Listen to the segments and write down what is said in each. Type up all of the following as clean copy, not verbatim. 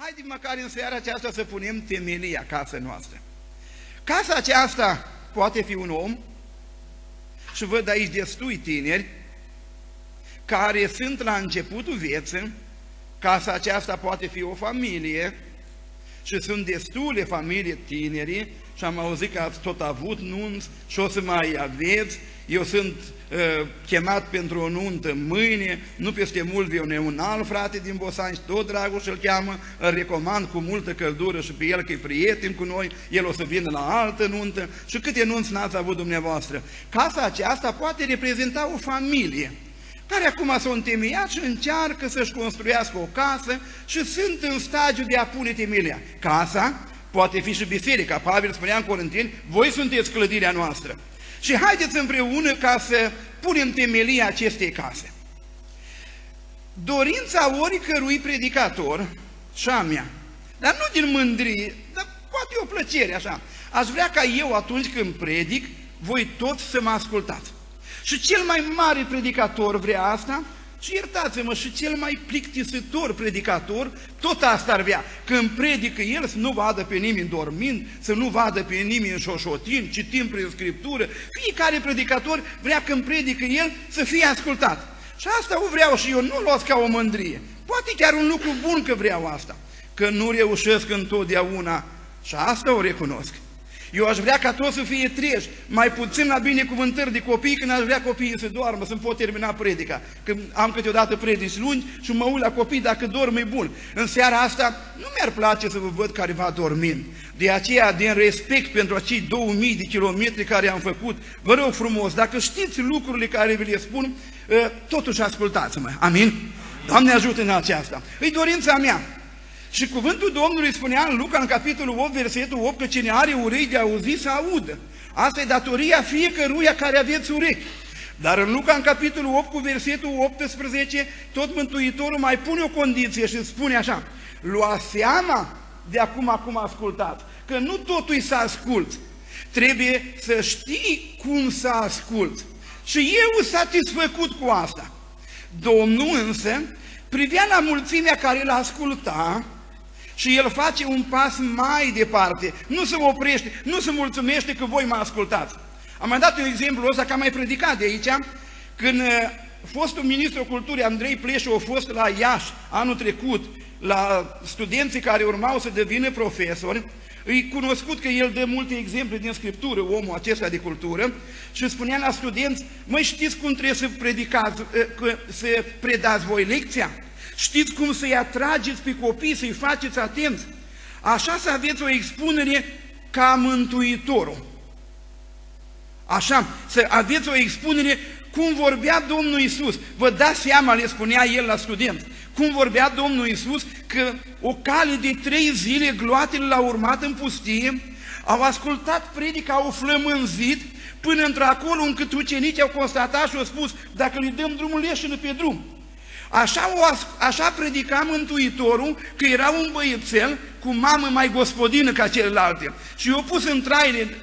Haide măcar în seara aceasta să punem temelia casei noastre. Casa aceasta poate fi un om, și văd aici destui tineri, care sunt la începutul vieții. Casa aceasta poate fi o familie, și sunt destule familii tineri, și am auzit că ați tot avut nunți și o să mai aveți. Eu sunt chemat pentru o nuntă mâine, nu peste mult vine un alt frate din Bosanci, tot dragul și-l cheamă, îl recomand cu multă căldură și pe el că e prieten cu noi, el o să vină la altă nuntă și câte nunți n-ați avut dumneavoastră. Casa aceasta poate reprezenta o familie care acum s-a întemeiat și încearcă să-și construiască o casă și sunt în stagiu de a pune temelia. Casa poate fi și biserica. Pavel spunea în Corinteni, voi sunteți clădirea noastră. Și haideți împreună ca să punem temelia acestei case. Dorința oricărui predicator, și a mea, dar nu din mândrie, dar poate o plăcere așa, aș vrea ca eu atunci când predic, voi toți să mă ascultați. Și cel mai mare predicator vrea asta, și iertați-mă, și cel mai plictisitor predicator tot asta ar vrea. Când predică el să nu vadă pe nimeni dormind, să nu vadă pe nimeni în șoșotin, citind prin Scriptură. Fiecare predicator vrea când predică el să fie ascultat. Și asta o vreau și eu, nu luați ca o mândrie. Poate chiar un lucru bun că vreau asta, că nu reușesc întotdeauna și asta o recunosc. Eu aș vrea ca toți să fie treji, mai puțin la binecuvântări de copii, când aș vrea copiii să doarmă, să-mi pot termina predica. Când am câteodată predici lungi și mă uit la copii, dacă dorm e bun. În seara asta nu mi-ar place să vă văd careva dormind. De aceea, din respect pentru acei 2000 de kilometri care am făcut, vă rog frumos, dacă știți lucrurile care vi le spun, totuși ascultați-mă. Amin? Doamne ajută în aceasta. E dorința mea. Și cuvântul Domnului spunea în Luca, în capitolul 8, versetul 8, că cine are urechi de auzi, să audă. Asta e datoria fiecăruia care aveți urechi. Dar în Luca, în capitolul 8, cu versetul 18, tot Mântuitorul mai pune o condiție și spune așa, lua seama de acum ascultați, că nu totul să asculți, trebuie să știi cum să asculți. Și eu sunt satisfăcut cu asta. Domnul însă privea la mulțimea care îl asculta, și el face un pas mai departe, nu se oprește, nu se mulțumește că voi mă ascultați. Am mai dat un exemplu ăsta, că am mai predicat de aici, când fostul ministru culturii Andrei Pleșu a fost la Iași anul trecut, la studenții care urmau să devină profesori, îi cunoscut că el dă multe exemple din Scriptură, omul acesta de cultură, și spunea la studenți, măi, știți cum trebuie să predicați, să predați voi lecția? Știți cum să-i atrageți pe copii, să-i faceți atenți? Așa să aveți o expunere ca Mântuitorul. Așa, să aveți o expunere cum vorbea Domnul Iisus. Vă dați seama, le spunea el la studenți, cum vorbea Domnul Iisus, că o cale de 3 zile gloatele l-au urmat în pustie, au ascultat predica, au flămânzit, până într-acolo încât ucenicii au constatat și au spus, dacă le dăm drumul, leșină pe drum. Așa predica Mântuitorul, că era un băiețel cu mamă mai gospodină ca celelalte. Și i-a pus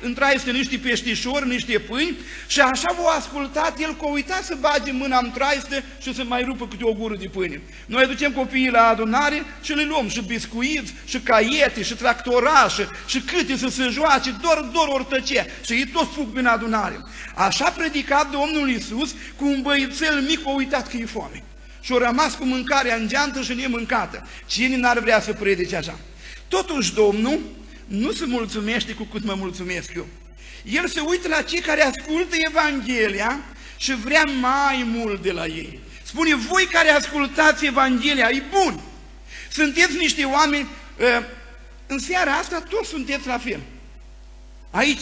în trai să niște peștișori, niște pâini, și așa o ascultat el, că a uitat să bage mâna în traistă și să mai rupă câte o gură de pâine. Noi ducem copiii la adunare și le luăm și biscuiți, și caiete, și tractorașe, și câte să se joace, doar ori tăcea. Și ei toți fug prin adunare. Așa predica Domnul Iisus, cu un băiețel mic, a uitat că e foame. Și-au rămas cu mâncarea în geantă și nemâncată. Cine n-ar vrea să predice așa? Totuși Domnul nu se mulțumește cu cât mă mulțumesc eu. El se uită la cei care ascultă Evanghelia și vrea mai mult de la ei. Spune, voi care ascultați Evanghelia, e bun. Sunteți niște oameni, în seara asta toți sunteți la fel. Aici,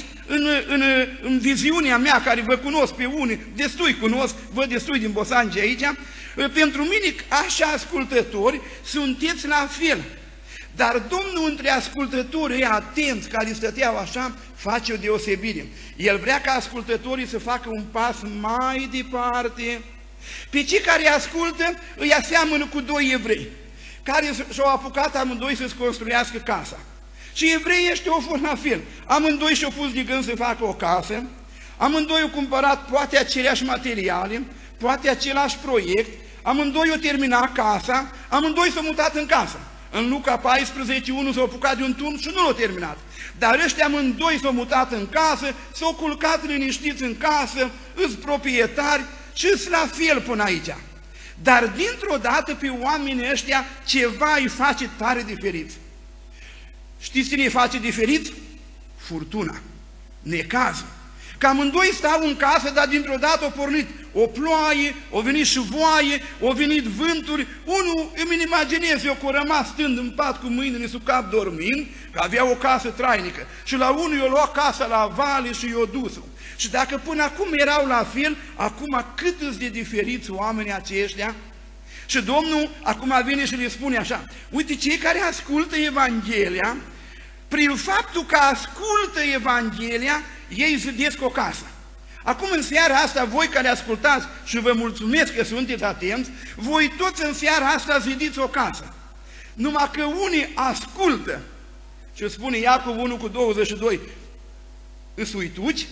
în viziunea mea, care vă cunosc pe unii, destui cunosc, văd destui din Bosanci aici, pentru mine, așa ascultători, sunteți la fel. Dar Domnul între ascultătorii atenți, care stăteau așa, face o deosebire. El vrea ca ascultătorii să facă un pas mai departe. Pe cei care ascultă, îi aseamănă cu 2 evrei, care și-au apucat amândoi să-și construiască casa. Și evreii ăștia au fost la fel. Amândoi și-au pus de gând să facă o casă, amândoi au cumpărat poate aceleași materiale, poate același proiect, amândoi au terminat casa, amândoi s-au mutat în casă. În Luca 14, unul s-a apucat de un tun și nu l-a terminat. Dar ăștia amândoi s-au mutat în casă, s-au culcat liniștiți în casă, îți proprietari și-s la fel până aici. Dar dintr-o dată pe oamenii ăștia ceva îi face tare diferit. Știți cine îi face diferit? Furtuna, necazul. Că amândoi stau în casă, dar dintr-o dată au pornit o ploaie, au venit șuvoaie, au venit vânturi. Unul, îmi imaginez eu că a rămas stând în pat cu mâinile sub cap dormind, că avea o casă trainică. Și la unul i-a luat casa la vale și i-a dus-o. Și dacă până acum erau la fel, acum cât îți de diferiți oamenii aceștia? Și Domnul acum vine și le spune așa: uite, cei care ascultă Evanghelia, prin faptul că ascultă Evanghelia, ei zidesc o casă. Acum în seara asta, voi care ascultați, și vă mulțumesc că sunteți atenți, voi toți în seara asta zidiți o casă. Numai că unii ascultă, ce spune Iacov 1:22, îți uituci,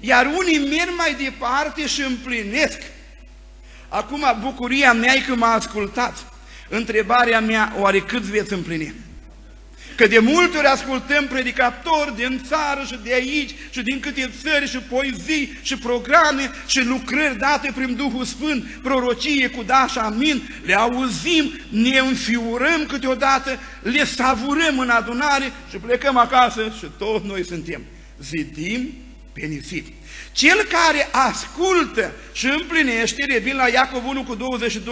iar unii merg mai departe și împlinesc. Acum bucuria mea e că mă ascultați. Întrebarea mea, oare cât veți împlini? Că de multe ori ascultăm predicatori din țară și de aici și din câte țări și poezii și programe și lucrări date prin Duhul Sfânt, prorocie cu da și amin, le auzim, ne înfiurăm câteodată, le savurăm în adunare și plecăm acasă și toți noi suntem. Zidim pe nisip. Cel care ascultă și împlinește, revin la Iacov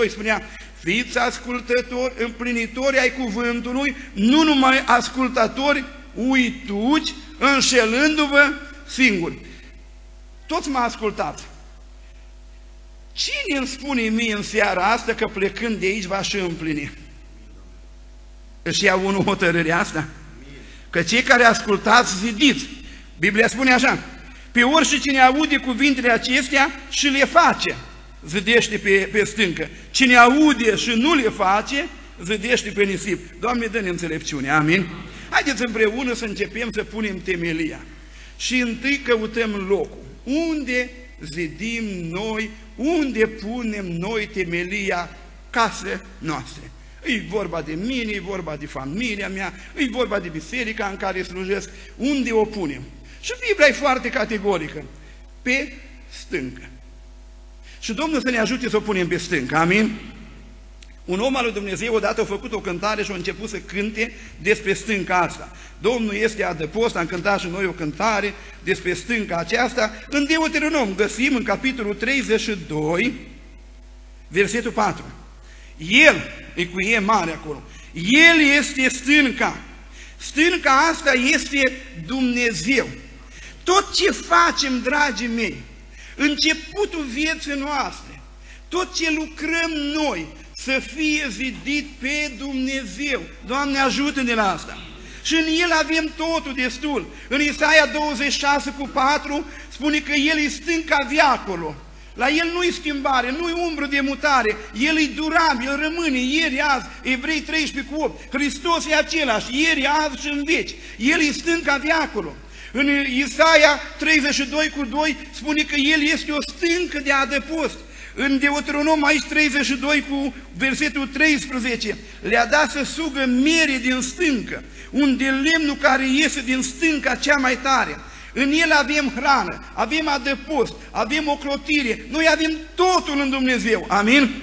1:22, spunea: fiți ascultători, împlinitori ai cuvântului, nu numai ascultători uituci, înșelându-vă singuri. Toți m-a ascultat. Cine îmi spune mie în seara asta că plecând de aici va și împlini? Își ia unul hotărârea asta? Că cei care ascultați, zidiți. Biblia spune așa: pe orice cine aude cuvintele acestea și le face, zidește pe stâncă. Cine aude și nu le face, zidește pe nisip. Doamne, dă-ne înțelepciune, amin? Haideți împreună să începem să punem temelia. Și întâi căutăm locul. Unde zidim noi, unde punem noi temelia casă noastre? E vorba de mine, e vorba de familia mea, e vorba de biserica în care slujesc. Unde o punem? Și Biblia e foarte categorică. Pe stâncă. Și Domnul să ne ajute să o punem pe stâncă, amin? Un om al lui Dumnezeu odată a făcut o cântare și a început să cânte despre stânca asta. Domnul este adăpost, am cântat și noi o cântare despre stânca aceasta. În Deuteronom găsim în capitolul 32, versetul 4. El, e cu E mare acolo, El este stânca. Stânca asta este Dumnezeu. Tot ce facem, dragii mei, începutul vieții noastre, tot ce lucrăm noi, să fie zidit pe Dumnezeu. Doamne, ajută-ne la asta! Și în El avem totul destul. În Isaia 26:4 spune că El e stânca veacului. La El nu-i schimbare, nu-i umbră de mutare, El e durabil, rămâne ieri, azi, Evrei 13:8. Hristos e același, ieri, azi și în veci. El e stânca veacului. În Isaia 32:2 spune că El este o stâncă de adăpost. În Deuteronom aici 32 cu versetul 13, le-a dat să sugă mere din stâncă, un de lemnul care iese din stânca cea mai tare. În El avem hrană, avem adăpost, avem ocrotire, noi avem totul în Dumnezeu, amin?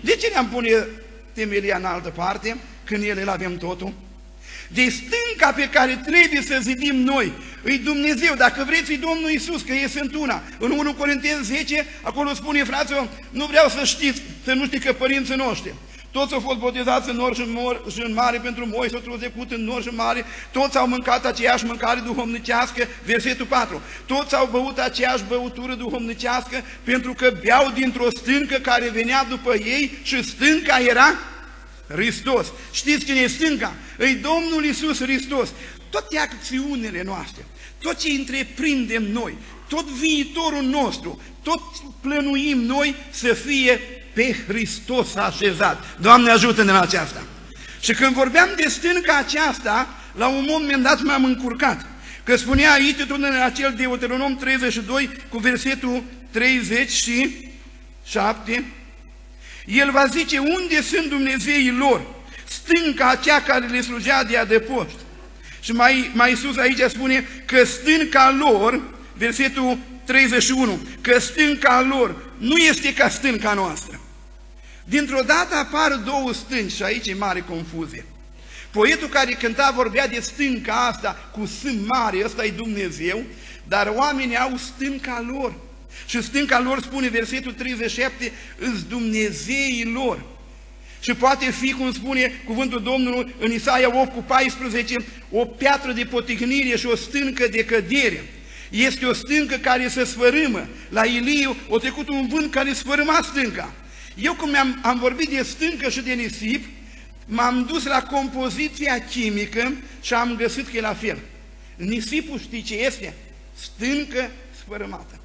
De ce ne-am pune temelia în altă parte când El avem totul? De stânca pe care trebuie să zidim noi, îi Dumnezeu, dacă vreți, e Domnul Iisus, că ei sunt una. În 1 Corinteni 10, acolo spune: fraților, nu vreau să știți, să nu știți că părinții noștri, toți au fost botezați în nor și în mare, pentru moi s-au trecut în nor și în mare, toți au mâncat aceeași mâncare duhovnicească, versetul 4, toți au băut aceeași băutură duhovnicească, pentru că beau dintr-o stâncă care venea după ei și stânca era Hristos. Știți cine e stânca? Îi Domnul Iisus Hristos. Toate acțiunile noastre, tot ce întreprindem noi, tot viitorul nostru, tot plănuim noi să fie pe Hristos așezat. Doamne, ajută-ne la aceasta! Și când vorbeam de stânca aceasta, la un moment dat m-am încurcat, că spunea aici în acel Deuteronom 32 cu versetul 37, El va zice: unde sunt Dumnezeii lor? stânca aceea care le slujea de adăpost. Și mai sus aici spune că stânca lor, versetul 31, că stânca lor nu este ca stânca noastră. Dintr-o dată apar două stânci și aici e mare confuzie. Poetul care cânta vorbea de stânca asta cu S mare, ăsta e Dumnezeu, dar oamenii au stânca lor. Și stânca lor, spune versetul 37, îs Dumnezeii lor. Și poate fi, cum spune cuvântul Domnului în Isaia 8:14, o piatră de poticnire și o stâncă de cădere. Este o stâncă care se sfărâmă. La Iliu a trecut un vânt care sfărâma stânca. Eu, cum am vorbit de stâncă și de nisip, m-am dus la compoziția chimică și am găsit că e la fel. Nisipul știi ce este? Stâncă sfărâmată.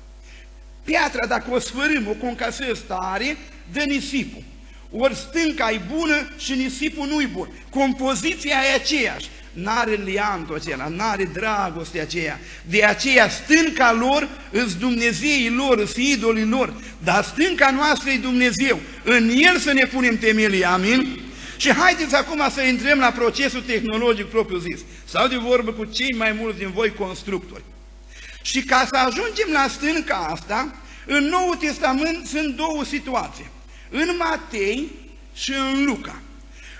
Piatra, dacă o sfărâm, o concasez tare, dă nisipul. Ori stânca e bună și nisipul nu-i bun. Compoziția e aceeași. N-are liantul acela, n-are dragostea aceea. De aceea stânca lor îs Dumnezeii lor, îs idolii lor. Dar stânca noastră e Dumnezeu. În El să ne punem temelia, amin? Și haideți acum să intrăm la procesul tehnologic propriu-zis. Sau de vorbă cu cei mai mulți din voi constructori. Și ca să ajungem la stânca asta, în Noul Testament sunt două situații. În Matei și în Luca.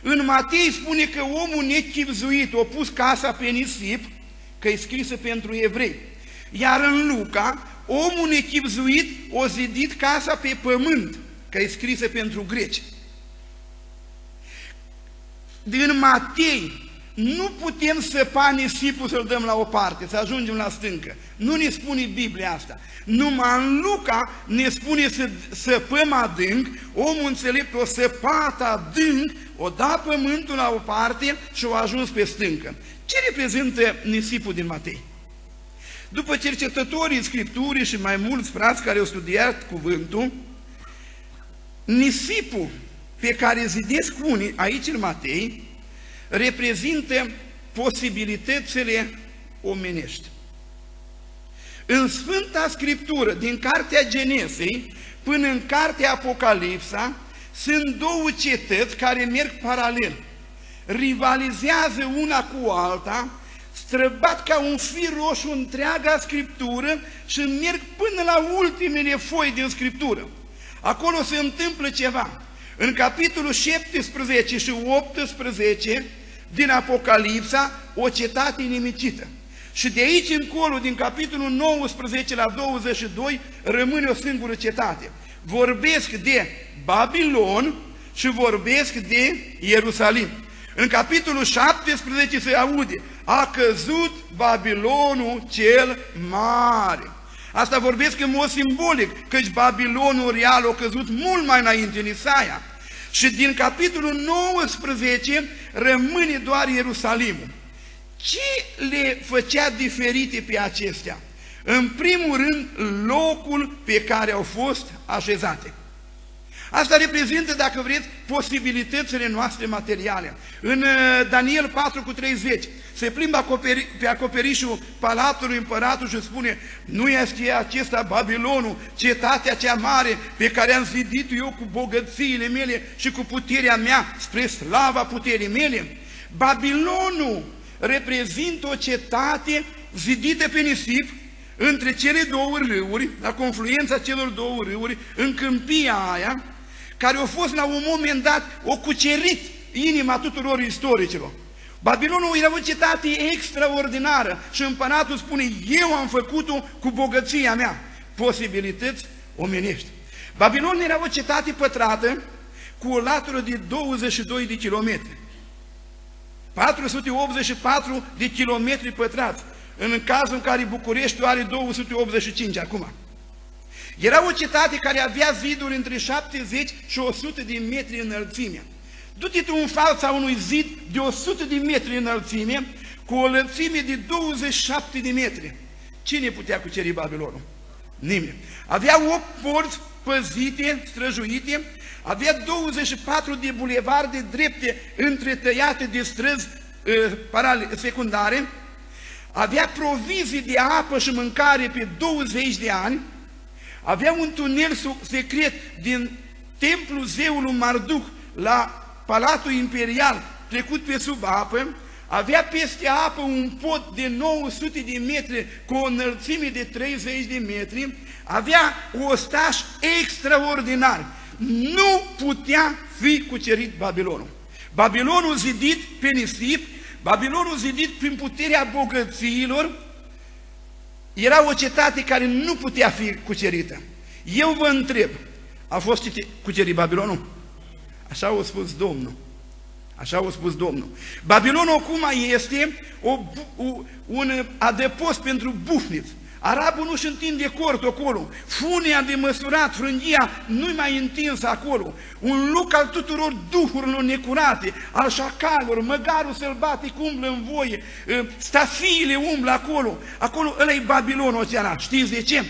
În Matei spune că omul nechibzuit a pus casa pe nisip, că e scrisă pentru evrei. Iar în Luca, omul nechibzuit a zidit casa pe pământ, că e scrisă pentru greci. Din Matei nu putem săpa nisipul să-l dăm la o parte, să ajungem la stâncă. Nu ne spune Biblia asta. Numai în Luca ne spune să săpăm adânc, omul înțelept o săpat adânc, o da pământul la o parte și o ajuns pe stâncă. Ce reprezintă nisipul din Matei? După cercetătorii Scripturii și mai mulți frați care au studiat cuvântul, nisipul pe care zidesc unii aici în Matei reprezintă posibilitățile omenești. În Sfânta Scriptură, din Cartea Genesei până în Cartea Apocalipsa, sunt două cetăți care merg paralel, rivalizează una cu alta, străbat ca un fir roșu întreaga Scriptură și merg până la ultimele foi din Scriptură. Acolo se întâmplă ceva. În capitolul 17 și 18 din Apocalipsa, o cetate inimicită. Și de aici încolo, din capitolul 19 la 22, rămâne o singură cetate. Vorbesc de Babilon și vorbesc de Ierusalim. În capitolul 17 se aude, a căzut Babilonul cel mare. Asta vorbesc în mod simbolic, căci Babilonul real a căzut mult mai înainte în Isaia. Și din capitolul 19 rămâne doar Ierusalimul. Ce le făcea diferite pe acestea? În primul rând, locul pe care au fost așezate. Asta reprezintă, dacă vreți, posibilitățile noastre materiale. În Daniel 4:30 se plimbă pe acoperișul palatului împăratul și spune, nu este acesta Babilonul, cetatea cea mare pe care am zidit eu cu bogățiile mele și cu puterea mea spre slava puterii mele? Babilonul reprezintă o cetate zidită pe nisip, între cele două râuri, la confluența celor două râuri, în câmpia aia, care a fost la un moment dat, o cucerit inima tuturor istoricilor. Babilonul era o cetate extraordinară și împăratul spune, eu am făcut-o cu bogăția mea. Posibilități omenești. Babilonul era o cetate pătrată cu o latură de 22 de kilometri. 484 de kilometri pătrați. În cazul în care București are 285 acum. Era o cetate care avea ziduri între 70 și 100 de metri înălțime. Du-te tu în fața unui zid de 100 de metri înălțime, cu o lățime de 27 de metri. Cine putea cuceri Babilonul? Nimeni. Avea 8 porți păzite, străjuite, avea 24 de bulevarde drepte întretăiate de străzi secundare, avea provizii de apă și mâncare pe 20 de ani, avea un tunel secret din templul zeului Marduc la Palatul Imperial trecut pe sub apă, avea peste apă un pod de 900 de metri cu o înălțime de 30 de metri, avea ostași extraordinari. Nu putea fi cucerit Babilonul. Babilonul zidit pe nisip, Babilonul zidit prin puterea bogăților, era o cetate care nu putea fi cucerită. Eu vă întreb, a fost cucerit Babilonul? Așa a spus Domnul. Așa a spus Domnul. Babilonul acum este un adăpost pentru bufniți. Arabul nu-și întinde cortul acolo, funea de măsurat, frânghia nu-i mai întinsă acolo, un loc al tuturor duhurilor necurate, al șacalor, măgarul sălbatic umblă în voie, stafiile umblă acolo, acolo ăla-i Babilonul oceana. Știți de ce?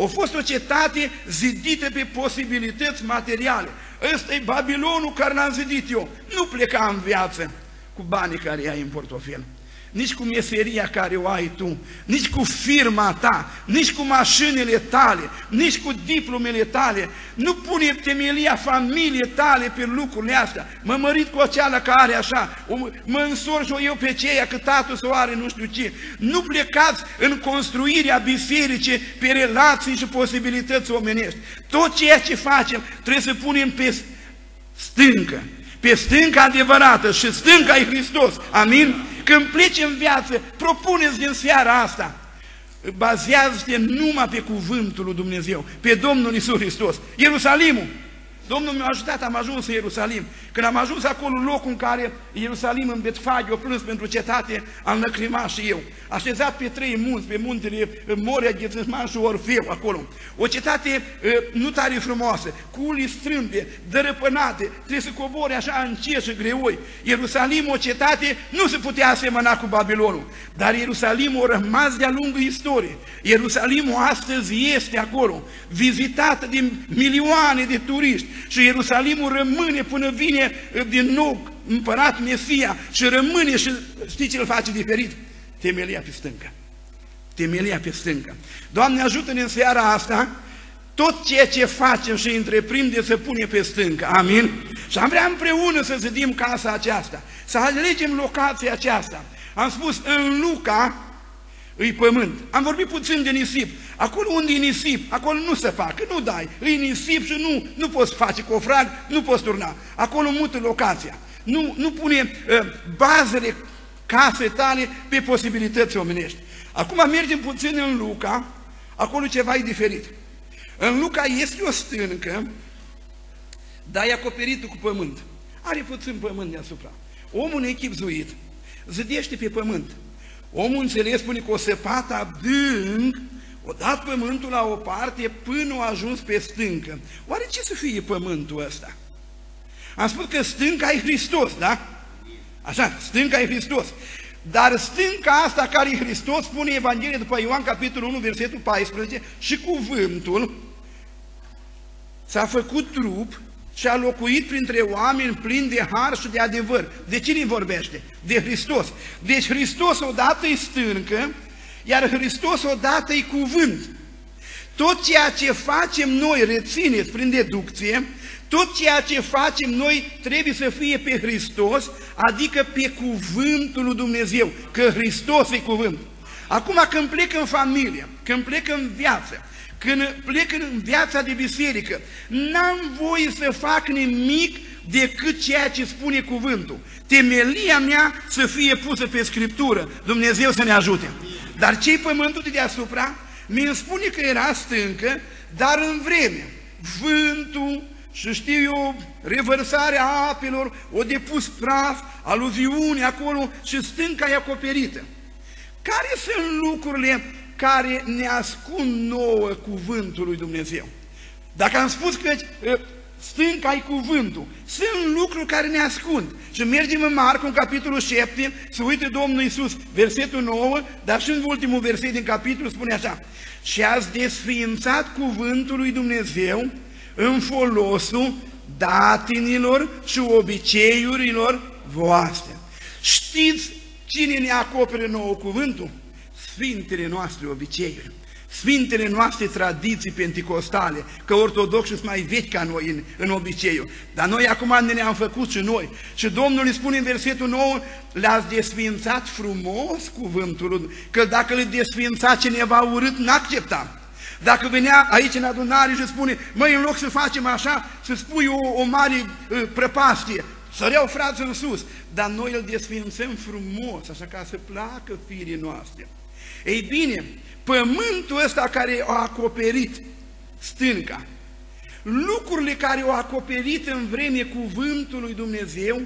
A fost o cetate zidită pe posibilități materiale. Ăsta-i Babilonul care l-am zidit eu. Nu pleca în viață cu banii care ai în portofel, nici cu meseria care o ai tu, nici cu firma ta, nici cu mașinile tale, nici cu diplomele tale. Nu pune temelia familiei tale pe lucrurile astea. Mă mărit cu aceala care are așa, mă însorșo eu pe ceea că tatăl său are nu știu ce. Nu plecați în construirea bisericii pe relații și posibilități omenești. Tot ceea ce facem trebuie să punem pe stâncă, pe stânca adevărată, și stânca e Hristos. Amin? Când pleci în viață, propuneți din seara asta, bazează-te numai pe cuvântul lui Dumnezeu, pe Domnul Iisus Hristos. Ierusalimul, Domnul mi-a ajutat, am ajuns în Ierusalim. Când am ajuns acolo, locul în care Ierusalim, în Betfagiu, a plâns pentru cetate, am lăcrimat și eu. Așezat pe trei munți, pe muntele Moria, Ghețâșman și Orfeu, acolo. O cetate nu tare frumoasă, cu ulii strâmbe, dărăpânate, trebuie să cobori așa în cer și greoi. Ierusalim, o cetate, nu se putea asemăna cu Babilonul, dar Ierusalim a rămas de-a lungul istoriei. Ierusalimul astăzi este acolo, vizitat de milioane de turiști. Și Ierusalimul rămâne până vine din nou împărat Mesia și rămâne, și știi ce îl face diferit? Temelia pe stâncă. Temelia pe stâncă. Doamne, ajută-ne în seara asta tot ceea ce facem și întreprindem să pune pe stâncă. Amin? Și am vrea împreună să zidim casa aceasta, să alegem locația aceasta. Am spus, în Luca îi pământ. Am vorbit puțin de nisip. Acolo unde e nisip, acolo nu se fac, nu dai. E nisip și nu poți face cofrag, nu poți turna. Acolo mută locația. Nu pune bazele casei tale pe posibilități omenești. Acum mergem puțin în Luca, acolo ceva e diferit. În Luca este o stâncă, dar e acoperită cu pământ. Are puțin pământ deasupra. Omul echipzuit zidește pe pământ. Omul înțeles spune că o săpat adânc, o dat pământul la o parte până a ajuns pe stâncă. Oare ce să fie pământul ăsta? Am spus că stânca e Hristos, da? Așa, stânca e Hristos. Dar stânca asta care e Hristos, spune Evanghelia după Ioan, capitolul 1, versetul 14, și cuvântul s-a făcut trup și a locuit printre oameni plini de har și de adevăr. De cine vorbește? De Hristos. Deci Hristos odată e stâncă, iar Hristos odată e cuvânt. Tot ceea ce facem noi, rețineți prin deducție, tot ceea ce facem noi trebuie să fie pe Hristos, adică pe cuvântul lui Dumnezeu, că Hristos e cuvânt. Acum când plec în familie, când plec în viață, când plec în viața de biserică, n-am voie să fac nimic decât ceea ce spune cuvântul. Temelia mea să fie pusă pe Scriptură, Dumnezeu să ne ajute. Dar ce-i pământul de deasupra? Mi-mi spune că era stâncă, dar în vreme, vântul și știu eu, revărsarea apelor, o depus praf, aluviuni acolo și stânca e acoperită. Care sunt lucrurile care ne ascund nouă cuvântul lui Dumnezeu? Dacă am spus că stânca-i cuvântul, sunt lucruri care ne ascund. Și mergem în Marcu, în capitolul 7, se uită Domnul Iisus, versetul 9, dar și în ultimul verset din capitol spune așa: și ați desființat cuvântul lui Dumnezeu în folosul datinilor și obiceiurilor voastre. Știți cine ne acoperă nouă cuvântul? Sfintele noastre obiceiuri, sfintele noastre tradiții penticostale, că ortodoxii sunt mai vechi ca noi în obiceiul, dar noi acum ne-am făcut și noi. Și Domnul îi spune în versetul 9, le-ați desfințat frumos cuvântul, că dacă le desfința cineva urât, n-accepta. Dacă venea aici în adunare și spune, măi, în loc să facem așa, să spui o mare prăpastie, săreau frați în sus, dar noi îl desfințăm frumos, așa ca să placă firii noastre. Ei bine, pământul ăsta care a acoperit stânca, lucrurile care au acoperit în vreme cuvântul lui Dumnezeu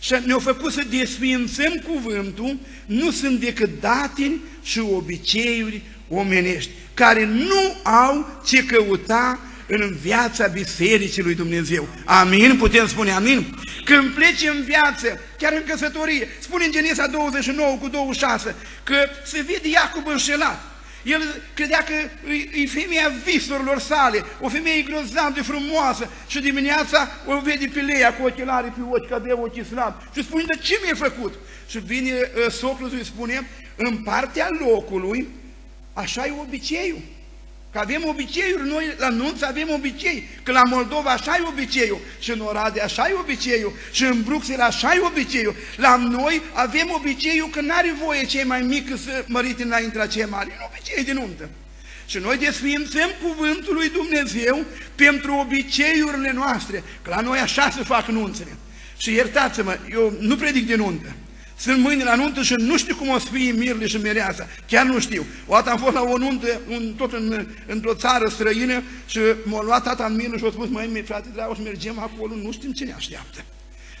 și ne-au făcut să desfințăm cuvântul, nu sunt decât datini și obiceiuri omenești, care nu au ce căuta în viața Bisericii lui Dumnezeu. Amin? Putem spune amin? Când pleci în viață, chiar în căsătorie, spune în Genesa 29:26, că se vede Iacob înșelat. El credea că e femeia visurilor sale, o femeie grozav de frumoasă, și dimineața o vede pe Leia cu ochelari pe ochi, că avea ochii slabi. Și spune, de ce mi-ai făcut? Și vine socrul și spune, în partea locului, așa e obiceiul. Că avem obiceiuri, noi la nunți avem obicei, că la Moldova așa e obiceiul, și în Oradea așa e obiceiul, și în Bruxelles așa e obiceiul. La noi avem obiceiul că n-are voie cei mai mici să mărite înainte la cei mari, e un obicei de nuntă. Și noi desfințăm cuvântul lui Dumnezeu pentru obiceiurile noastre, că la noi așa se fac nunțele. Și iertați-mă, eu nu predic de nuntă. Sunt mâine la nuntă și nu știu cum o să fie mirile și mireasa, chiar nu știu. O dată am fost la o nuntă, într-o țară străină, și m-a luat tata în mine și a spus, măi, frate dragă, mergem acolo, nu știm ce ne așteaptă.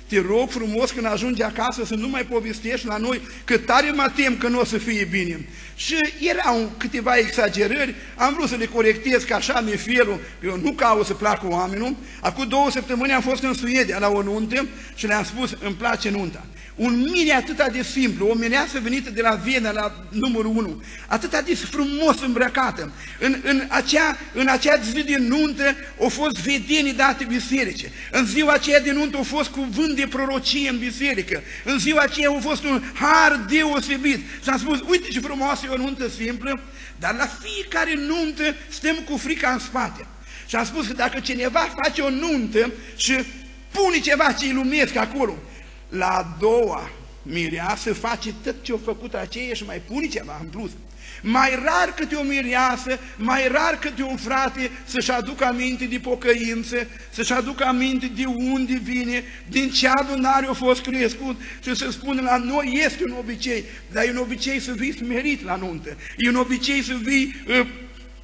Te rog frumos, când ajungi acasă, să nu mai povestești la noi, că tare mă tem că nu o să fie bine. Și erau câteva exagerări, am vrut să le corectez, că așa mi-e fierul, eu nu caut să plac cu oamenii. Acum 2 săptămâni am fost în Suedia la o nuntă și le-am spus, îmi place nunta. Un mine atât de simplu, o mireasă venită de la Viena, la numărul 1, atât de frumos îmbrăcată, în acea zi de nuntă au fost vedenii date biserice, în ziua aceea de nuntă au fost cuvânt de prorocie în biserică, în ziua aceea au fost un har deosebit. Și am spus, uite ce frumoasă e o nuntă simplă, dar la fiecare nuntă stăm cu frica în spate. Și am spus că dacă cineva face o nuntă și pune ceva ce-i lumesc acolo, la a doua mireasă face tot ce-au făcut aceea și mai pune ceva în plus. Mai rar câte o mireasă, mai rar câte un frate să-și aducă aminte de pocăință, să-și aducă aminte de unde vine, din ce adunare a fost crescut, și să spună, la noi este un obicei, dar e un obicei să vii smerit la nuntă, e un obicei să vii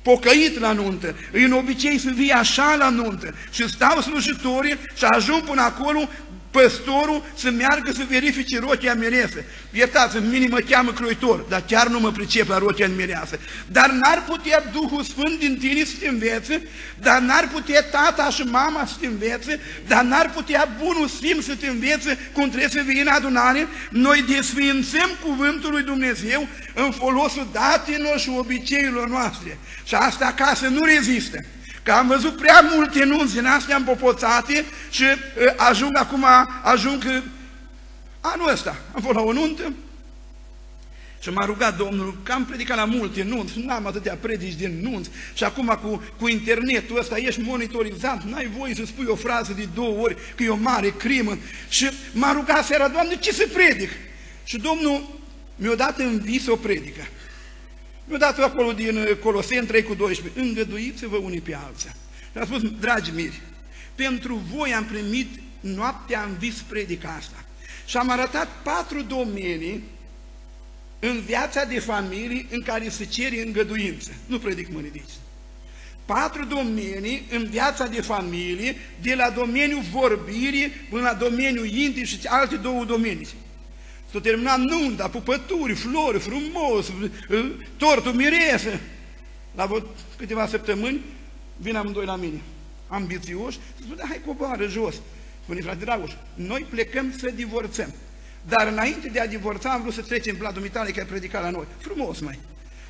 pocăit la nuntă, e un obicei să vii așa la nuntă. Și stau slujitorii și ajung până acolo, păstorul să meargă să verifice rochia mireasă. Iertați, în mine mă cheamă croitor, dar chiar nu mă pricep la rochia mireasă. Dar n-ar putea Duhul Sfânt din tine să te învețe, dar n-ar putea tata și mama să te învețe, dar n-ar putea bunul simț să te învețe cum trebuie să vii în adunare. Noi desfințăm cuvântul lui Dumnezeu în folosul datelor și obiceiurilor noastre. Și asta acasă nu rezistă. Că am văzut prea multe nunți din astea împopoțate și ajung anul ăsta. Am fost la o nuntă și m-a rugat Domnul, că am predicat la multe nunți, n-am atâtea predici din nunți, și acum cu internetul ăsta ești monitorizat, n-ai voie să spui o frază de 2 ori, că e o mare crimă. Și m-a rugat seara, Doamne, ce să predic? Și Domnul mi-a dat în vis o predică. Mi-a dat acolo din Coloseni 3:12, îngăduiți-vă unii pe alții. Și am spus, dragi miri, pentru voi am primit noaptea în vis predica asta. Și am arătat 4 domenii în viața de familie în care se cere îngăduință. Nu predic mă ridic. 4 domenii în viața de familie, de la domeniul vorbirii până la domeniul intim și alte 2 domenii. S-a terminat nunta, pupături, flori, frumos, tortul, miresă. La câteva săptămâni vin amândoi la mine, ambițioși, și spune, hai coboară jos. Spune, frate Dragoș, noi plecăm să divorțăm, dar înainte de a divorța am vrut să trecem la dumitale care predica la noi. Frumos, mai.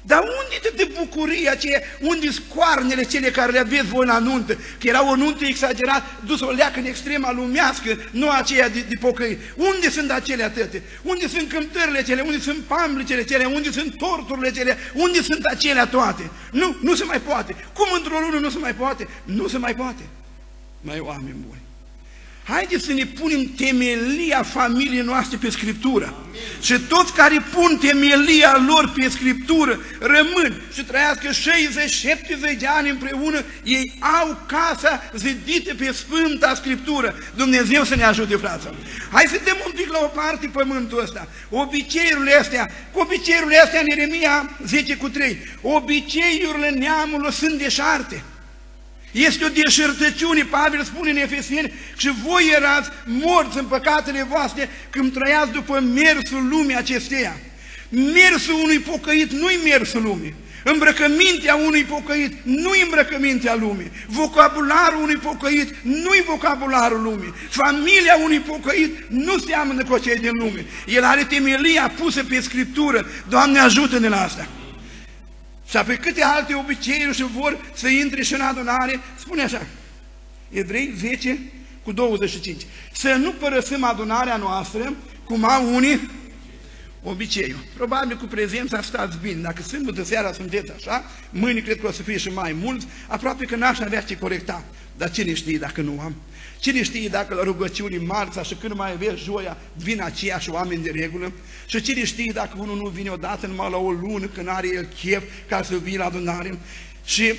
Dar unde-i de bucurie aceea, unde-i scoarnele cele care le aveți voi în anuntă? Că era o anuntă exagerat, dus o leacă în extrema lumească, nu aceea de pocăi. Unde sunt acele atâte? Unde sunt cântările cele? Unde sunt pamblicele cele? Unde sunt torturile cele? Unde sunt acelea toate? Nu, nu se mai poate. Cum într-o lună nu se mai poate? Nu se mai poate. Mai oameni buni. Haideți să ne punem temelia familiei noastre pe Scriptură. Amin. Și toți care pun temelia lor pe Scriptură rămân și trăiască 60-70 de ani împreună, ei au casa zidită pe Sfânta Scriptură. Dumnezeu să ne ajute, frață. Hai să dăm un pic la o parte pământul ăsta. Obiceiurile astea, cu obiceiurile astea în Ieremia 10:3, obiceiurile neamurilor sunt deșarte. Este o deșertăciune, Pavel spune în Efeseni, și voi erați morți în păcatele voastre când trăiați după mersul lumii acesteia. Mersul unui pocăit nu-i mersul lumii. Îmbrăcămintea unui pocăit nu-i îmbrăcămintea lumii. Vocabularul unui pocăit nu-i vocabularul lumii. Familia unui pocăit nu seamănă cu cei din lume. El are temelia pusă pe Scriptură. Doamne, ajută-ne la asta! Și apoi câte alte obiceiuri și vor să intre și în adunare, spune așa, Evrei 10:25. Să nu părăsim adunarea noastră, cum au unii obiceiuri. Probabil cu prezența stați bine, dacă sâmbătă seara sunteți așa, mâine cred că o să fie și mai mulți, aproape că n-aș avea ce corecta. Dar cine știe dacă nu am? Cine știe dacă la rugăciune marța și când mai vezi joia vin aceiași oameni de regulă? Și cine știe dacă unul nu vine odată numai la o lună când are el chef ca să vii la adunare? Și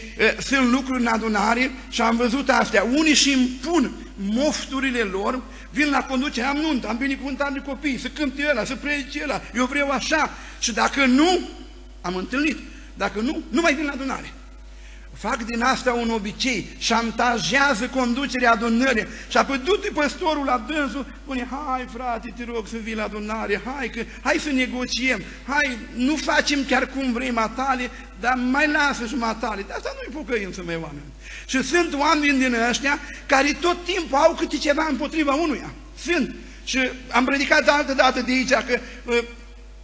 sunt lucruri în adunare și am văzut astea. Unii și impun mofturile lor, vin la conducere, am nuntă, am binecuvântat de copii, să cânte ăla, să predice ăla, eu vreau așa. Și dacă nu, am întâlnit, dacă nu, nu mai vin la adunare. Fac din asta un obicei, șantajează conducerea adunării și apoi du-te păstorul la dânsul, spune, hai frate, te rog să vii la adunare, hai să negociem, hai, nu facem chiar cum vrei matale, dar mai lasă și matale, de asta nu-i pocăință, măi oameni. Și sunt oameni din ăștia care tot timpul au câte ceva împotriva unuia, sunt. Și am predicat altă dată de aici că,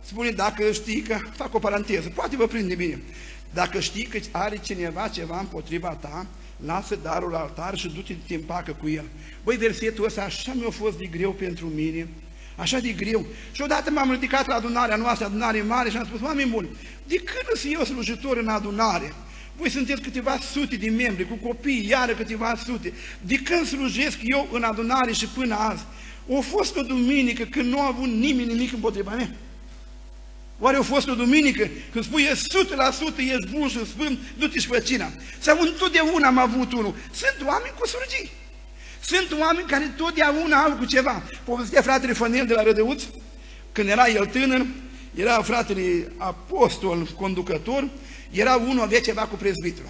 spune, dacă știi că, fac o paranteză, poate vă prinde bine. Dacă știi că are cineva ceva împotriva ta, lasă darul la altar și du-te de te împacă cu el. Băi, versetul ăsta așa mi-a fost de greu pentru mine, așa de greu. Și odată m-am ridicat la adunarea noastră, adunare mare, și am spus, oameni buni, de când nu sunt eu slujitor în adunare? Voi sunteți câteva sute de membri, cu copii, iară câteva sute. De când slujesc eu în adunare și până azi? O fost o duminică când nu a avut nimeni nimic împotriva mea. Oare a fost o duminică când spui, e 100% ești bun și sfânt, du-te-și pe cina. Sau întotdeauna am avut unul. Sunt oameni cu surgii. Sunt oameni care totdeauna au cu ceva. Povestea fratele Fănel de la Rădăuț, când era el tânăr, era fratele apostol, conducător, era unul, avea ceva cu prezbitul.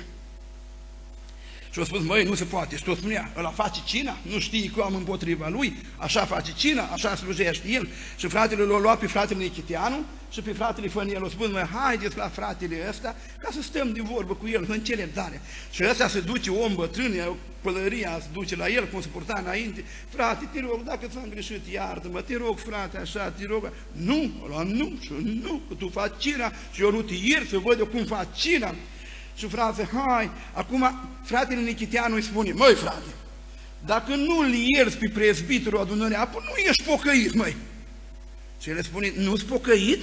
Și a spus, măi, nu se poate. Și tot spunea, ăla face cina, nu știi că am împotriva lui, așa face cina, așa slujește el. Și fratele l-a luat pe fratele Nichiteanu și pe fratele Fănel, a spus, măi, haideți la fratele ăsta ca să stăm de vorbă cu el, în celeptare. Și ăsta se duce, om bătrân, pălăria se duce la el, cum se purta înainte, frate, te rog, dacă ți-am greșit, iartă-mă, te rog, frate, așa, te rog, nu, ăla, nu, și nu, că tu faci cina și eu nu te iert să văd eu cum faci cina. Și frate, hai, acum fratele Nichiteanu îi spune, măi frate, dacă nu-l ierți pe prezbitorul adunării, apoi nu ești pocăit, măi. Și el îi spune, nu-s pocăit?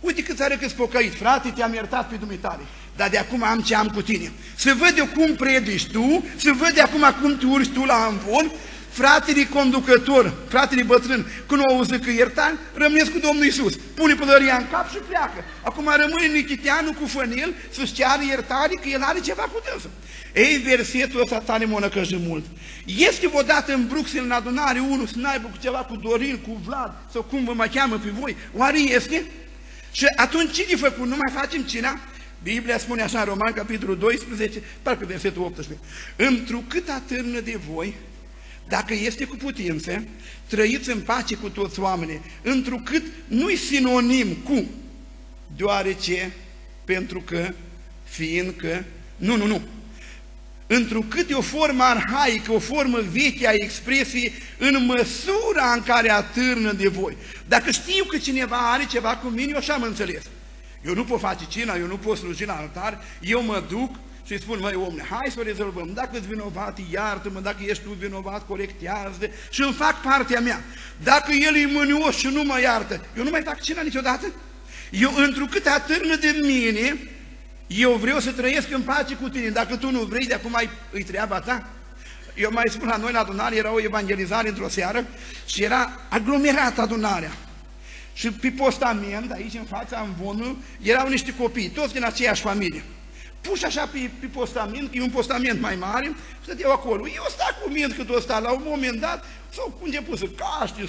Uite cât arăt că-s pocăit, frate, te-am iertat pe dumitare, dar de acum am ce am cu tine. Să văd eu cum predici tu, să văd de acum cum te urci tu la amvon. Fratele conducător, fratele bătrân, când o auză că iertani, rămâneți cu Domnul Iisus. Pune pălăria în cap și pleacă. Acum rămâne Nichiteanu cu Fănel să-și ceară iertare că el are ceva cu dânsul. Ei, versetul ăsta tare m-o năcăjit mult. Este odată în Bruxelles, în adunare, unul să n-aibă cu ceva cu Dorin, cu Vlad, sau cum vă mai cheamă pe voi. Oare este? Și atunci ce-i făcut? Nu mai facem cina? Biblia spune așa în Roman, capitolul 12, parcă versetul 18. Întrucât atârnă de voi, dacă este cu putință, trăiți în pace cu toți oamenii, întrucât nu-i sinonim cu, deoarece, pentru că, fiindcă, nu. Întrucât e o formă arhaică, o formă veche a expresiei, în măsura în care atârnă de voi. Dacă știu că cineva are ceva cu mine, eu așa mă înțeles. Eu nu pot face cina, eu nu pot sluji la altar, eu mă duc și spun, măi omule, hai să o rezolvăm, dacă ești vinovat, iartă-mă, dacă ești tu vinovat, corectează-te și îmi fac partea mea. Dacă el e mânios și nu mă iartă, eu nu mai fac cina niciodată. Eu, întrucât atârnă de mine, eu vreau să trăiesc în pace cu tine, dacă tu nu vrei, de acum e treaba ta. Eu mai spun, la noi la adunare era o evangelizare într-o seară și era aglomerată adunarea. Și pe postament, aici în fața, în vânul, erau niște copii, toți din aceeași familie. Puși așa pe postament, e un postament mai mare, stăteau acolo. Eu stau cu minte cât o sta, la un moment dat s-au început să caște,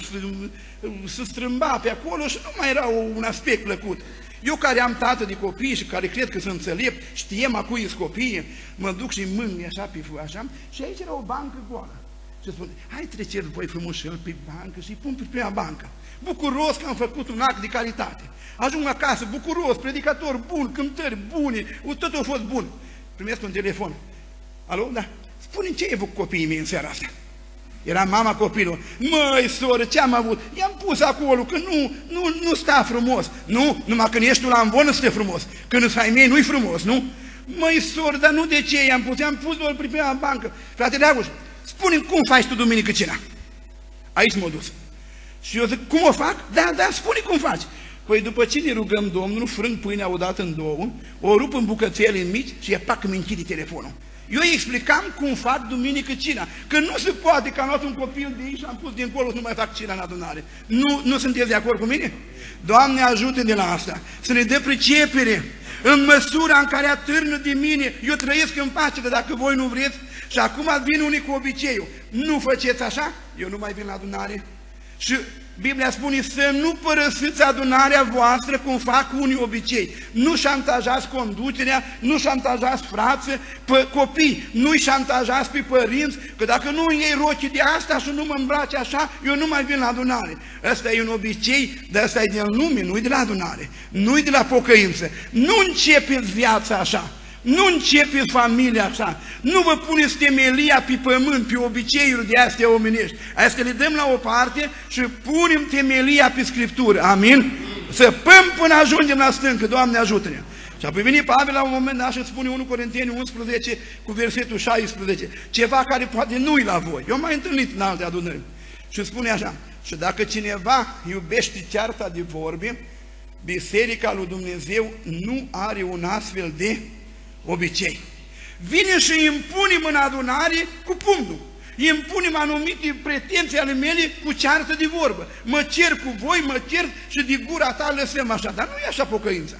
să strâmba pe acolo și nu mai era un aspect plăcut. Eu care am tată de copii și care cred că sunt înțelept, știem a cui-s copiii, mă duc și mângâi așa pe așa, și aici era o bancă goală. Și spune, hai treceți voi frumușel pe bancă și îi pun pe prima bancă. Bucuros că am făcut un act de calitate. Ajung acasă, bucuros, predicator bun, cântări bune, tot a fost bun. Primesc un telefon. Alo, da? Spune-mi ce ai făcut copiii mei în seara asta? Era mama copilor. Măi, soră, ce am avut? I-am pus acolo, că nu sta frumos. Nu, numai când ești tu la învonă stă frumos. Când îți ai mei nu-i frumos, nu? Măi, soră, dar nu de ce i-am pus? I-am pus doar pe prima bancă. Fratele Agus, spune-mi cum faci tu duminică cina. Aici m-a dus. Și eu zic, cum o fac? Da, da, spune cum faci. Păi după ce ne rugăm Domnul, frâng pâinea odată în două, o rup în bucățele mici și ia pac, îmi închide telefonul. Eu îi explicam cum fac duminică cina, că nu se poate că am luat un copil de aici și am pus dincolo să nu mai fac cina în adunare. Nu sunteți de acord cu mine? Doamne ajută de la asta, să ne dă pricepere în măsura în care atârnă de mine, eu trăiesc în pace, că dacă voi nu vreți, și acum vin unii cu obiceiul, nu faceți așa, eu nu mai vin la adunare. Și Biblia spune să nu părăsiți adunarea voastră cum fac unii obicei. Nu șantajați conducerea, nu șantajați frață, copii, nu-i șantajați pe părinți, că dacă nu iei rochii de asta și nu mă îmbraci așa, eu nu mai vin la adunare. Ăsta e un obicei, dar ăsta e din lume, nu-i de la adunare, nu-i de la pocăință. Nu începeți viața așa. Nu începeți familia așa, nu vă puneți temelia pe pământ, pe obiceiuri de astea omenești. Astea le dăm la o parte și punem temelia pe Scriptură, amin? Să până ajungem la stâncă, Doamne ajută-ne! Și apoi vine Pavel la un moment dat și spune 1 Corinteni 11 cu versetul 16, ceva care poate nu-i la voi, eu am mai întâlnit în alte adunări. Și spune așa, și dacă cineva iubește cearta de vorbe, biserica lui Dumnezeu nu are un astfel de obicei. Vine și impunem în adunare cu pumnul. Impunem anumite pretenții ale mele cu ceartă de vorbă. Mă cer cu voi, mă cer și de gura ta lăsăm așa. Dar nu e așa pocăința.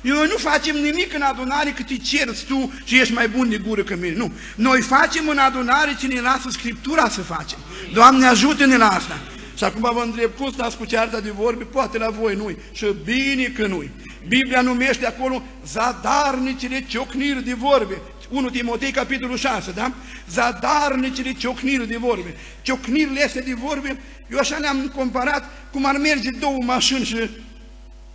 Noi nu facem nimic în adunare cât îi cerți tu și ești mai bun de gură că mine. Nu. Noi facem în adunare ce ne lasă Scriptura să facem. Doamne ajută-ne la asta. Și acum vă întreb, cum stați cu cearta de vorbe? Poate la voi nu-i. Și bine că nu-i. Biblia numește acolo zadarnicele ciocniri de vorbe. 1 Timotei, capitolul 6, da? Zadarnicele ciocniri de vorbe. Ciocnirile astea de vorbe, eu așa le-am comparat cum ar merge două mașini și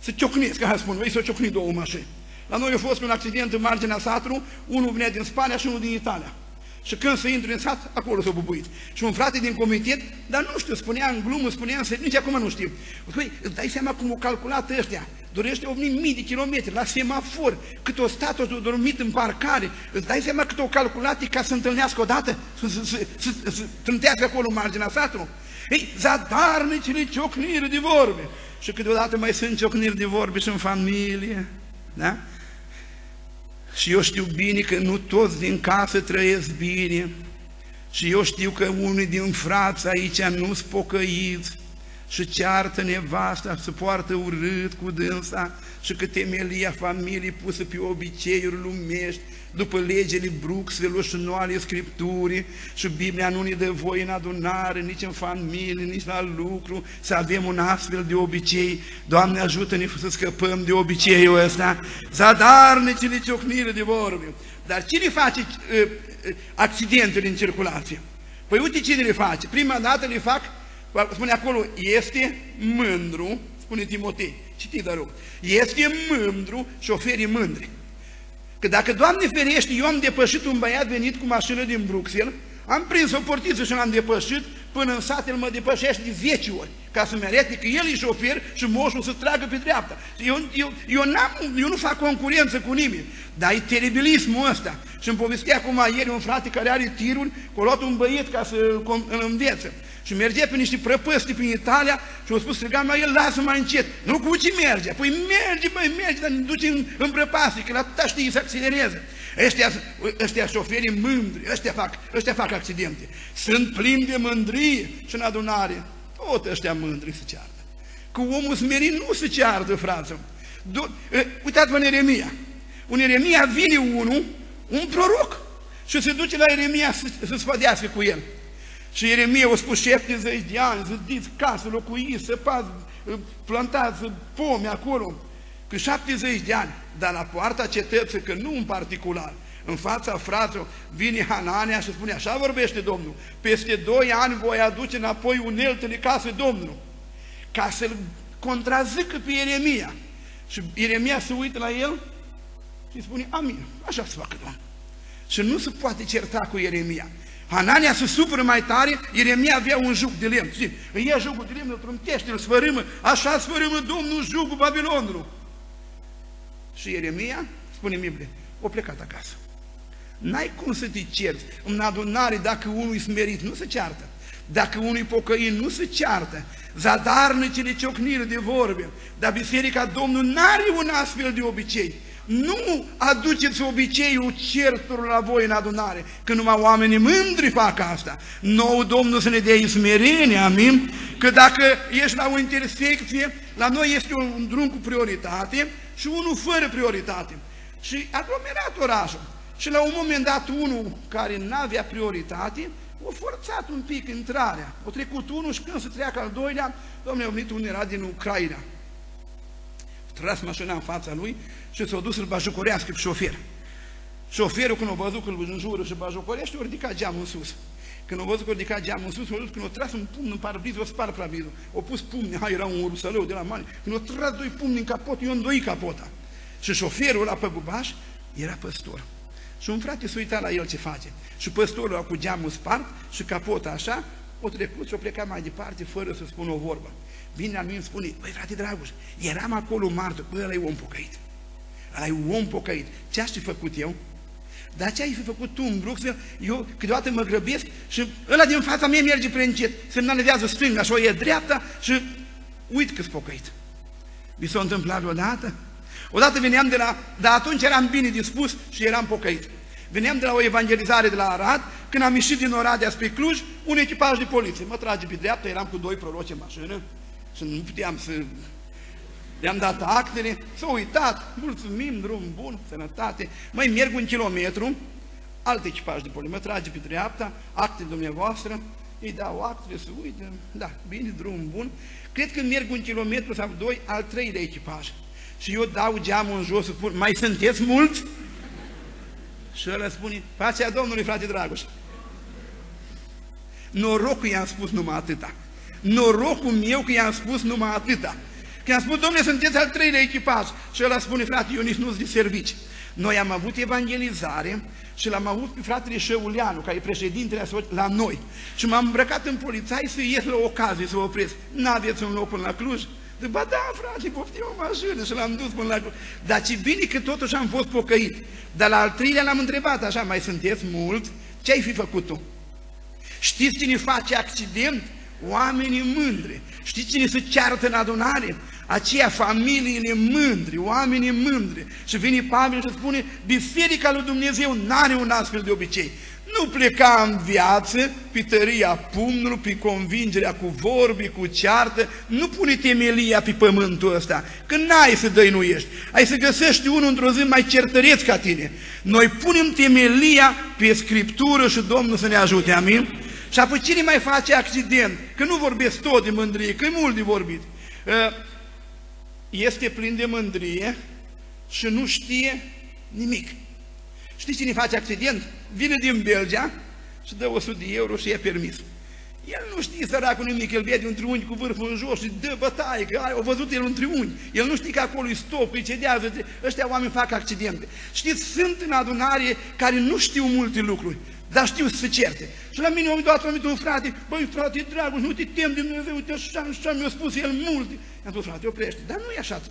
se ciocnesc, ca să spun, ei s-au ciocnit două mașini. La noi a fost un accident în marginea satului, unul venea din Spania și unul din Italia. Și când se intră în sat, acolo s-a bubuit. Și un frate din comitet, dar nu știu, spunea în glumă, spunea în nici acum nu știu. Păi, îți dai seama cum o calculată ăștia, dorește 8.000 de kilometri, la semafor, cât o stat, o dormit în parcare, îți dai seama cât o calculată ca să întâlnească odată, să trântească acolo în marginea satului. Ei, zadarnicile ciocniri de vorbe. Și câteodată mai sunt ciocniri de vorbe și în familie, da? Și eu știu bine că nu toți din casă trăiesc bine. Și eu știu că unii din frați aici nu-s pocăiți și ceartă nevasta, se poartă urât cu dânsa și că temelia familiei pusă pe obiceiuri lumești, după legile Bruxelles și nu ale Scripturii, și Biblia nu ne dă voie în adunare, nici în familie, nici la lucru, să avem un astfel de obicei. Doamne ajută-ne să scăpăm de obiceiul ăsta, zadarnicile ciocnire de vorbe. Dar cine face accidentele în circulație? Păi uite cine le face, prima dată le fac, spune acolo, este mândru, spune Timotei, citiți, dar rog, este mândru și oferi mândri. Că dacă, Doamne ferește, eu am depășit un băiat venit cu mașină din Bruxelles, am prins o portiță și l-am depășit, până în sat el mă depășește de 10 ori, ca să-mi arete că el e șofer și moșul să tragă pe dreapta. Eu nu fac concurență cu nimeni, dar e teribilismul ăsta. Și îmi povestea acum ieri un frate care are tiruri, că a luat un băiet ca să-l îndețe. Și mergea pe niște prăpăsti prin Italia și a spus, strigam la el, lasă mai încet. Nu, cu ce merge? Păi merge, băi, merge, dar ne duce în prăpastie, că la atâta știi să accelereze. Ăștia șoferii mândri, ăștia fac accidente. Sunt plini de mândrie și în adunare. Tot ăștia mândri se ceartă. Că omul smerit nu se ceartă, frață. Uitați-vă în Ieremia. În Ieremia vine un proroc, și se duce la Ieremia să sfădească cu el. Și Ieremia a spus 70 de ani, zidiți casă, locuiți, săpați, plantați pomi acolo. Că 70 de ani, dar la poarta cetății, că nu în particular, în fața fraților, vine Hanania și spune, așa vorbește Domnul, peste 2 ani voi aduce înapoi uneltele casă Domnului, ca să-l contrazică pe Ieremia. Și Ieremia se uită la el și spune, amin, așa se facă Domnul. Și nu se poate certa cu Ieremia. Hanania se supără mai tare, Ieremia avea un jug de lemn. Îi ia jugul de lemn, îl trântește, îl sfărâmă, așa sfărâmă Domnul jugul Babilonului. Și Ieremia, spune Biblia, o plecat acasă. N-ai cum să te cerți în adunare dacă unul e smerit, nu se ceartă. Dacă unul e pocăin, nu se ceartă. Zadarnicile ciocniri de vorbe, dar Biserica Domnului n-are un astfel de obicei. Nu aduceți obiceiul certuri la voi în adunare, că numai oamenii mândri fac asta. Nouă Domnul să ne dea smerenie, amin? Că dacă ești la o intersecție, la noi este un drum cu prioritate și unul fără prioritate. Și aglomerat orașul. Și la un moment dat unul care n-avea prioritate, a forțat un pic intrarea. A trecut unul și când se treacă al doilea, domnule, a venit unul, era din Ucraina. Tras mașina în fața lui și s-a dus să-l bajocorească pe șofer. Șoferul, când a văzut că îl înjură și bajocorește, a ridicat geamul în sus. Când a văzut că a ridicat geamul în sus, când a tras un pumn în parbrizul, o spart parbrizul. O pus pumni, hai, era un rusaleu de la mani. Când a tras 2 pumni în capot, i-a îndoit capota. Și șoferul la păgubaș era păstor. Și un frate s-a uitat la el ce face. Și păstorul cu geamul spart și capota așa, o trecut și o plecat mai departe fără să spună o vorbă. Vine la mine și spune, băi frate Dragoș, eram acolo martor, băi, ăla e om pocăit. Ăla e om pocăit. Ce aș fi făcut eu? Dar ce ai fi făcut tu în Bruxelles? Eu câteodată mă grăbesc și ăla din fața mea merge prea încet, semnalează stânga și o e dreapta și uit că-s pocăit. Mi s-a întâmplat vreodată? Odată veneam de la, dar atunci eram bine dispus și eram pocăit. Veneam de la o evangelizare de la Arad, când am ieșit din Oradea spre Cluj, un echipaj de poliție mă trage pe dreapta, eram cu 2 proroci în mașină, și nu puteam să... Le-am dat actele, s-au uitat, mulțumim, drum bun, sănătate. Mai merg 1 kilometru, alt echipaj de poliție mă trage pe dreapta, actele dumneavoastră, îi dau actele, se uită, da, bine, drum bun. Cred că merg 1 kilometru sau 2, al 3-lea echipaj. Și eu dau geamul în jos, spun, mai sunteți mulți? Și ăla spune, pacea Domnului, frate Dragoș. Norocul i-am spus numai atâta. Norocul meu că i-am spus numai atâta. Că i-am spus, domnule, sunteți al 3-lea echipaj. Și ăla spune, frate, eu nici nu-s de servici. Noi am avut evangelizare și l-am avut pe fratele Șeuleanu, care e președintele la noi. Și m-am îmbrăcat în polițai să ies la ocazie, să opresc. N-aveți un loc până la Cluj? Zic, ba da, frate, poftim o mașină. Și l-am dus până la Cluj. Dar ce bine că totuși am fost pocăit. Dar la al 3-lea l-am întrebat așa, mai sunteți mulți? Ce ai fi făcut tu? Știți cine face accident? Oamenii mândri. Știți cine se ceartă în adunare? Aceia, familiile mândri, oamenii mândri. Și vine Pavel și spune, Biserica lui Dumnezeu n-are un astfel de obicei. Nu pleca în viață pe tăria pumnului, pe convingerea cu vorbi, cu ceartă, nu pune temelia pe pământul ăsta, că n-ai să dăinuiești, ai să găsești unul într-o zi mai certăreț ca tine. Noi punem temelia pe Scriptură și Domnul să ne ajute, amin? Și apoi cine mai face accident? Că nu vorbesc tot de mândrie, că e mult de vorbit. Este plin de mândrie și nu știe nimic. Știți cine face accident? Vine din Belgia și dă 100 € și e permis. El nu știe, săracul, nimic, el vede un triunghi cu vârful în jos și dă bătaie, că a văzut el un triunghi. El nu știe că acolo e stop, îi cedează, ăștia oameni fac accidente. Știți, sunt în adunare care nu știu multe lucruri, Dar știu să se certe. Și la mine omul dată mi-a zis, frate, băi, frate, dragul, nu te tem de Dumnezeu, uite așa, așa, mi-a spus el mult. I-am spus, frate, oprește. Dar nu e așa.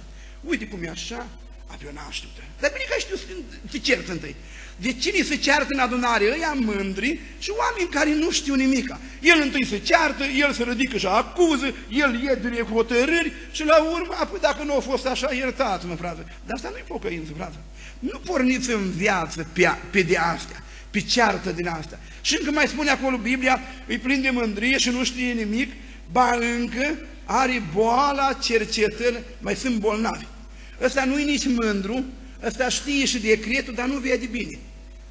Uite cum e așa, apoi eu n-am știut. Dar bine că știu să te cerți întâi. De cine se ceartă în adunare? Ăia mândri și oameni care nu știu nimica. El întâi se ceartă, el se ridică și acuză, el e direct cu hotărâri și la urmă, apoi dacă nu a fost așa, iertați-mă, frate. Dar asta nu-i pocăință, frate. Nu porniți în viață pe de astea, pe ceartă din asta. Și încă mai spune acolo Biblia, îi prinde mândrie și nu știe nimic, ba încă are boala cercetării, mai sunt bolnavi. Ăsta nu-i nici mândru, ăsta știe și decretul, dar nu vede bine.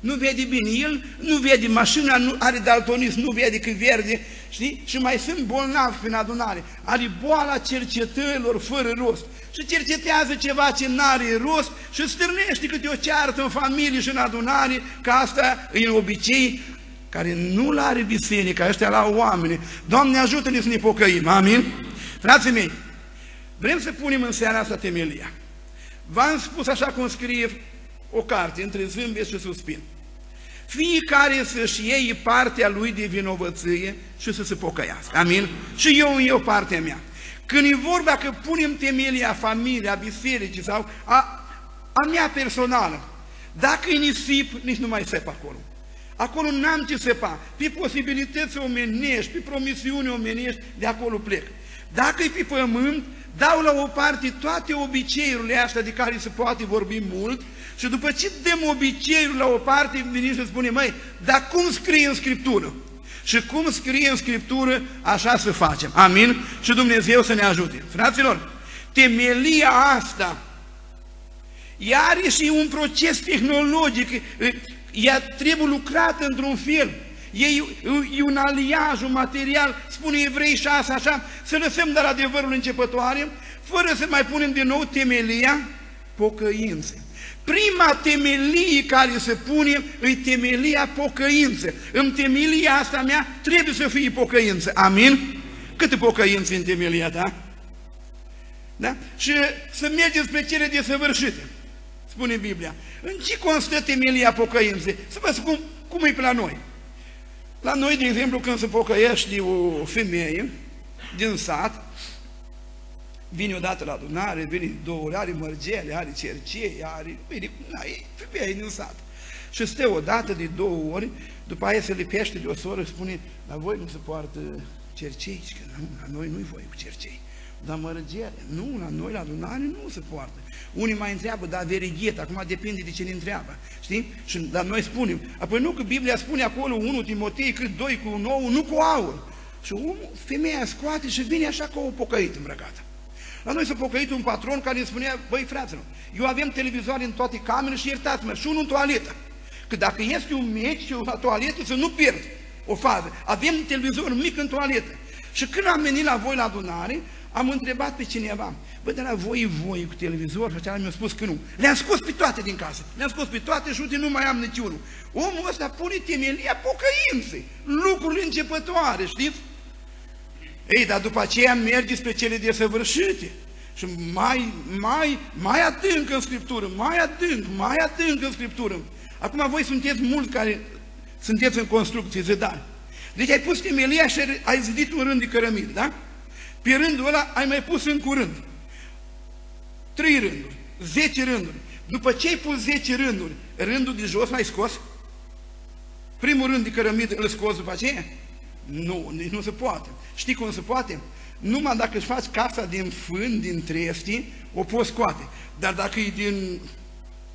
Nu vede bine el, nu vede mașina, nu are daltonism, nu vede că verde, știi? Și mai sunt bolnavi prin adunare. Are boala cercetărilor fără rost. Și cercetează ceva ce n-are rost și stârnește câte o ceartă în familie și în adunare, că asta e un obicei care nu-l are biserica, ăștia l-au oameni. Doamne, ajută-ne să ne pocăim, amin? Frații mei, vrem să punem în seara asta temelia. V-am spus așa cum scrie o carte, între zâmbet și suspin. Fiecare să-și iei partea lui de vinovăție și să se pocăiască. Amin? Și eu partea mea. Când e vorba că punem temelia familia, bisericii sau a mea personală, dacă e nisip, nici nu mai sep acolo. Acolo n-am ce sepa. Pe posibilități omenești, pe promisiuni omenești, de acolo plec. Dacă e pe pământ, dau la o parte toate obiceiurile astea de care se poate vorbi mult și după ce dăm obiceiul la o parte, venim și spunem, măi, dar cum scrie în Scriptură? Și cum scrie în Scriptură, așa să facem. Amin? Și Dumnezeu să ne ajute. Fraților, temelia asta, ea are și un proces tehnologic, ea trebuie lucrată într-un fel. E un aliaj, un material, spune Evrei 6, așa, să lăsăm dar adevărul începătoare, fără să mai punem din nou temelia pocăinței. Prima temelie care se pune e temelia pocăinței. În temelia asta mea trebuie să fie pocăință. Amin? Câte pocăințe în temelia ta? Da? Și să mergeți spre cele desăvârșite, spune Biblia. În ce constă temelia pocăinței? Să vă spun cum e pe la noi. La noi, de exemplu, când se pocăiește o femeie din sat, vine odată la adunare, vine două ori, are mărgele, are cercei, are... e femeie din sat. Și stă odată de două ori, după aia se lipește de o soră și spune, la voi nu se poartă cercei? Și că, nu, la noi nu-i voi cu cercei. Dar mărgele, nu, la noi la adunare nu se poartă. Unii mai întreabă, dar verighet, acum depinde de ce ne întreabă, știi? Și dar noi spunem, apoi nu că Biblia spune acolo 1 Timotei cât 2 cu 9, nu cu aur. Și omul, femeia scoate și vine așa ca o pocăită îmbrăcată. La noi s-a pocăit un patron care îmi spunea, băi fraților, eu avem televizoare în toate camerele și iertați-mă, și unul în toaletă. Că dacă este un meci la toaletă să nu pierd o fază. Avem televizor mic în toaletă. Și când am venit la voi la adunare, am întrebat pe cineva, bă, dar la voi cu televizor? Și acela mi-a spus că nu. Le-am scos pe toate din casă, le-am scos pe toate și uite, nu mai am niciunul. Omul ăsta pune temelia pocăinței, lucrurile începătoare, știți? Ei, dar după aceea merge spre cele desăvârșite și mai adânc în Scriptură, mai adânc în Scriptură. Acum voi sunteți mulți care sunteți în construcții, zidari. Deci ai pus temelia și ai zidit un rând de cărămidă, da? Pe rândul ăla ai mai pus încă un rând. 3 rânduri, 10 rânduri. După ce ai pus 10 rânduri, rândul de jos l-ai scos? Primul rând de cărămidă îl scos după aceea? Nu, nici nu se poate. Știi cum se poate? Numai dacă își faci casa din fân, din trestii, o poți scoate. Dar dacă e din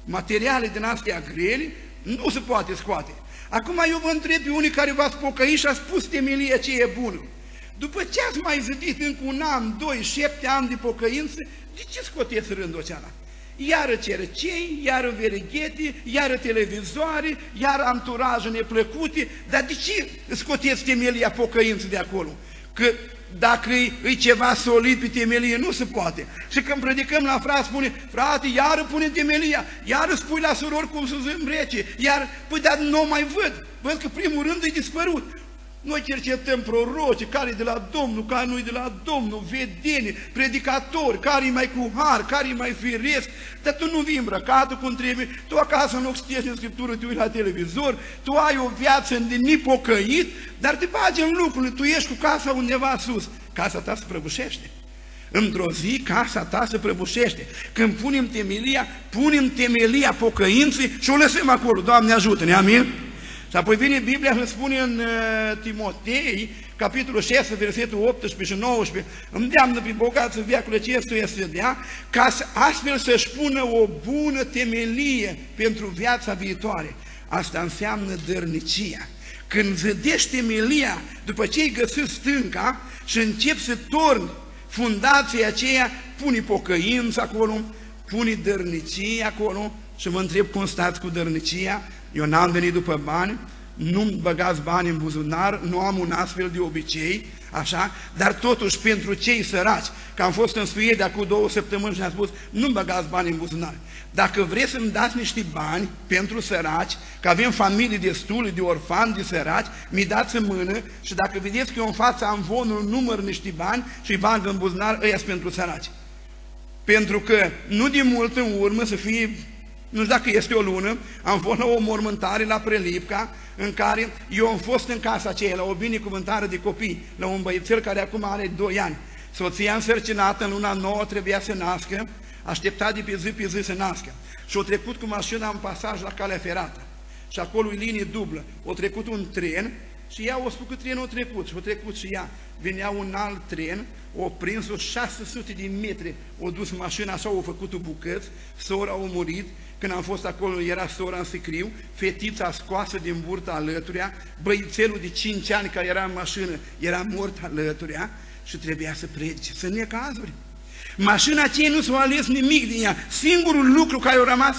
materiale din astea grele, nu se poate scoate. Acum eu vă întreb pe unii care v-ați pocăit și ați pus temelia ce e bună. După ce ați mai zidit încă un an, 2, 7 ani de pocăință, de ce scoteți rândul acela? Iară cercei, iară verighete, iară televizoare, iară anturaje neplăcute, dar de ce scoteți temelia pocăință de acolo? Că dacă e ceva solid pe temelie, nu se poate. Și când predicăm la frate, spune, frate, iară pune temelia, iară spui la surori cum să zâmbrece, iar, păi, dar nu mai văd că primul rând e dispărut. Noi cercetăm proroci, care de la Domnul, care nu-i de la Domnul, vedeni, predicatori, care-i mai cu har, care-i mai firesc, dar tu nu vii îmbrăcat cum trebuie, tu acasă în loc să citești în Scriptură, te uiți la televizor, tu ai o viață de nepocăit, dar te bagi în lucrurile, tu ești cu casa undeva sus, casa ta se prăbușește. Într-o zi casa ta se prăbușește. Când punem temelia pocăinței și o lăsăm acolo. Doamne ajută-ne, amin? Și apoi vine Biblia și spune în Timotei, capitolul 6, versetul 18 și 19, îndeamnă pe bogații veacului acestuia să dea, ca astfel să-și pună o bună temelie pentru viața viitoare. Asta înseamnă dărnicia. Când zădești temelia, după ce ai găsit stânca și începi să torni fundația aceea, pune pocăință acolo, pune dărnicie acolo și mă întreb cum stați cu dărnicia. Eu n-am venit după bani, nu-mi băgați bani în buzunar, nu am un astfel de obicei, așa, dar totuși pentru cei săraci, că am fost în Suedia acum 2 săptămâni și ne-a spus, nu-mi băgați bani în buzunar. Dacă vreți să-mi dați niște bani pentru săraci, că avem familii destule, de orfani, de săraci, mi dați în mână și dacă vedeți că eu în fața am vonul, număr niște bani și îi bag în buzunar, ăia sunt pentru săraci. Pentru că nu de mult în urmă să fie... Nu știu dacă este o lună, am fost la o mormântare la Prelipca, în care eu am fost în casa aceea, la o binecuvântare de copii, la un băiețel care acum are 2 ani. Soția însărcinată, în luna 9 trebuia să nască, aștepta de pe zi să nască. Și o trecut cu mașina în pasaj la calea ferată. Și acolo e linie dublă. O trecut un tren și ea o spus că trenul a trecut. Și o trecut și ea. Venea un alt tren, o prins-o 600 de metri, o dus mașina, așa o făcut o bucăți, sora a murit. Când am fost acolo, era sora în sicriu, fetița scoasă din burtă alăturea, băițelul de 5 ani care era în mașină, era mort alăturea și trebuia să predice. Sunt necazuri. Mașina aceea nu s-a ales nimic din ea. Singurul lucru care a rămas